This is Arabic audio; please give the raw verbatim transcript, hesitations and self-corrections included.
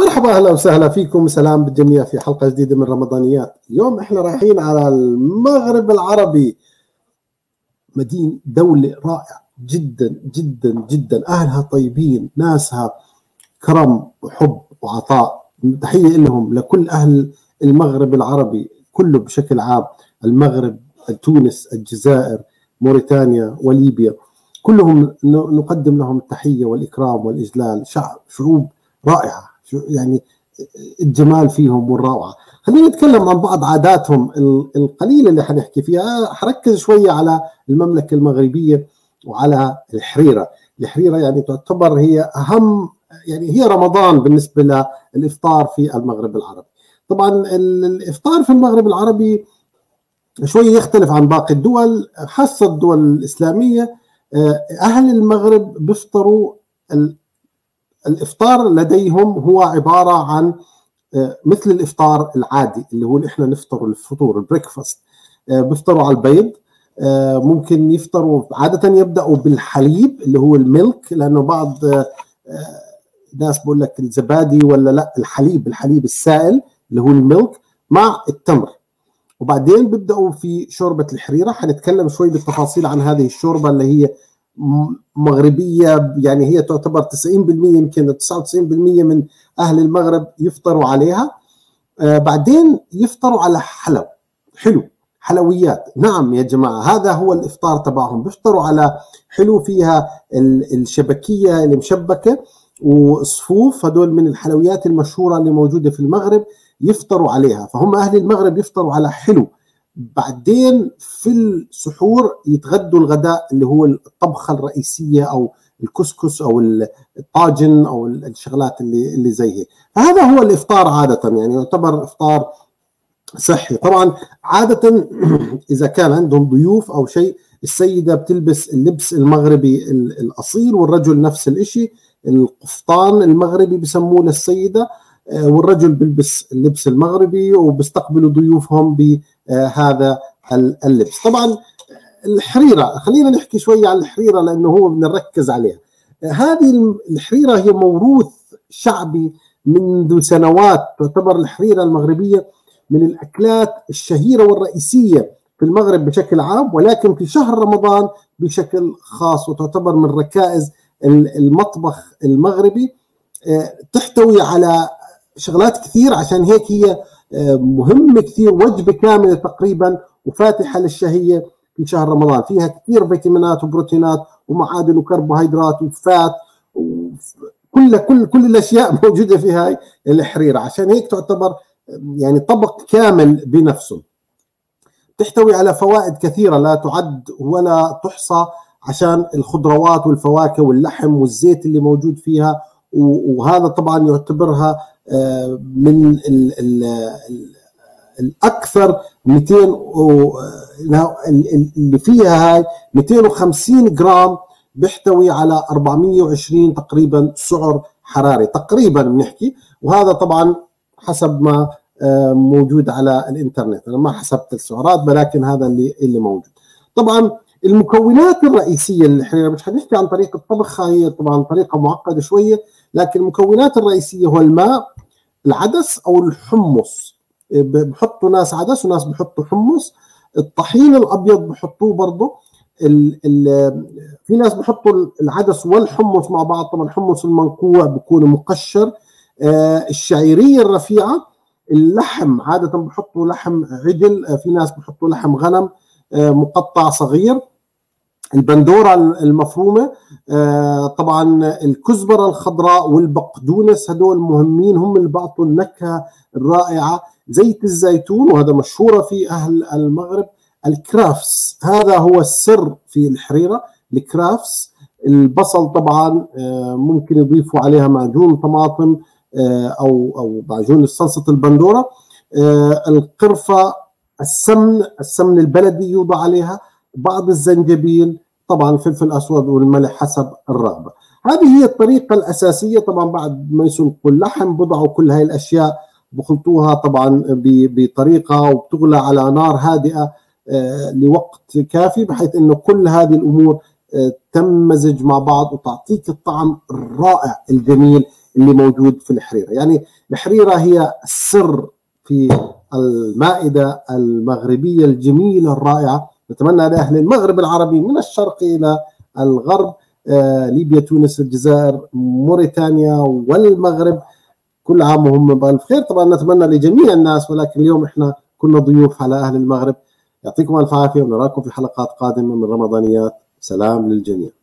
مرحبا اهلا وسهلا فيكم، سلام بالجميع في حلقه جديده من رمضانيات. اليوم احنا رايحين على المغرب العربي، مدينه دوله رائعه جدا جدا جدا، اهلها طيبين، ناسها كرم وحب وعطاء. تحيه لهم، لكل اهل المغرب العربي كله بشكل عام، المغرب، تونس، الجزائر، موريتانيا وليبيا، كلهم نقدم لهم التحيه والاكرام والاجلال. شعب شعوب رائعه، يعني الجمال فيهم والروعه. خلينا نتكلم عن بعض عاداتهم القليله اللي حنحكي فيها. حركز شويه على المملكه المغربيه وعلى الحريره. الحريره يعني تعتبر هي اهم، يعني هي رمضان بالنسبه للافطار في المغرب العربي. طبعا الافطار في المغرب العربي شويه يختلف عن باقي الدول، خاصه الدول الاسلاميه. اهل المغرب بيفطروا، الافطار لديهم هو عباره عن مثل الافطار العادي اللي هو اللي احنا نفطر الفطور البريكفاست. بيفطروا على البيض، ممكن يفطروا عاده يبداوا بالحليب اللي هو الميلك، لانه بعض الناس بقول لك الزبادي ولا لا، الحليب الحليب السائل اللي هو الميلك مع التمر، وبعدين بيبداوا في شوربه الحريره. حنتكلم شوي بالتفاصيل عن هذه الشوربه اللي هي مغربيه، يعني هي تعتبر تسعين بالمئة يمكن تسعة وتسعين بالمئة من اهل المغرب يفطروا عليها. آه بعدين يفطروا على حلو، حلو حلويات. نعم يا جماعه، هذا هو الافطار تبعهم، بيفطروا على حلو فيها الشبكيه المشبكه والصفوف، هدول من الحلويات المشهوره اللي موجوده في المغرب، يفطروا عليها. فهم اهل المغرب يفطروا على حلو. بعدين في السحور يتغدوا الغداء اللي هو الطبخه الرئيسيه او الكسكس او الطاجن او الشغلات اللي اللي زي هيك. فهذا هو الافطار عاده، يعني يعتبر افطار صحي. طبعا عاده اذا كان عندهم ضيوف او شيء، السيده بتلبس اللبس المغربي الاصيل، والرجل نفس الشيء، القفطان المغربي بسموه للسيده، والرجل بيلبس اللبس المغربي، وبيستقبلوا ضيوفهم بهذا اللبس. طبعا الحريره، خلينا نحكي شويه عن الحريره لانه هو بنركز عليها. هذه الحريره هي موروث شعبي منذ سنوات. تعتبر الحريره المغربيه من الاكلات الشهيره والرئيسيه في المغرب بشكل عام، ولكن في شهر رمضان بشكل خاص، وتعتبر من ركائز المطبخ المغربي. تحتوي على شغلات كثير، عشان هيك هي مهمة كثير، وجبة كاملة تقريبا وفاتحة للشهية في شهر رمضان. فيها كثير فيتامينات وبروتينات ومعادن وكربوهيدرات وفات، كل كل كل الأشياء موجودة في هاي الحريرة. عشان هيك تعتبر يعني طبق كامل بنفسه. تحتوي على فوائد كثيرة لا تعد ولا تحصى، عشان الخضروات والفواكه واللحم والزيت اللي موجود فيها، وهذا طبعا يعتبرها من ال ال ال الاكثر مئتين، اللي فيها هاي مئتين وخمسين جرام، بيحتوي على أربعمئة وعشرين تقريبا سعر حراري تقريبا بنحكي. وهذا طبعا حسب ما موجود على الانترنت، انا ما حسبت السعرات، ولكن هذا اللي اللي موجود. طبعا المكونات الرئيسيه للحريره، مش حنحكي عن طريقه طبخها، هي طبعا طريقه معقده شويه، لكن المكونات الرئيسيه هو الماء، العدس او الحمص، بحطوا ناس عدس وناس بحطوا حمص، الطحين الابيض بحطوه برضه، ال ال في ناس بحطوا العدس والحمص مع بعض، طبعا الحمص المنقوع بيكون مقشر، الشعيريه الرفيعه، اللحم عاده بحطوا لحم عجل، في ناس بحطوا لحم غنم مقطع صغير، البندوره المفرومه، طبعا الكزبره الخضراء والبقدونس، هدول مهمين، هم اللي بيعطوا النكهه الرائعه، زيت الزيتون وهذا مشهوره في اهل المغرب، الكرافس هذا هو السر في الحريره، الكرافس، البصل طبعا ممكن يضيفوا عليها معجون طماطم او او معجون صلصه البندوره، القرفه، السمن السمن البلدي يوضع عليها، بعض الزنجبيل، طبعا فلفل اسود والملح حسب الرغبه. هذه هي الطريقه الاساسيه. طبعا بعد ما يسلقوا اللحم بضعوا كل هاي الاشياء، بخلطوها طبعا بطريقه، وبتغلى على نار هادئه لوقت كافي، بحيث انه كل هذه الامور تمزج مع بعض وتعطيك الطعم الرائع الجميل اللي موجود في الحريرة. يعني الحريرة هي السر في المائدة المغربية الجميلة الرائعة. نتمنى لأهل المغرب العربي من الشرق إلى الغرب، آه، ليبيا، تونس، الجزائر، موريتانيا والمغرب، كل عام وهم بألف خير. طبعا نتمنى لجميع الناس، ولكن اليوم احنا كنا ضيوف على أهل المغرب. يعطيكم ألف عافية ونراكم في حلقات قادمة من رمضانيات. سلام للجميع.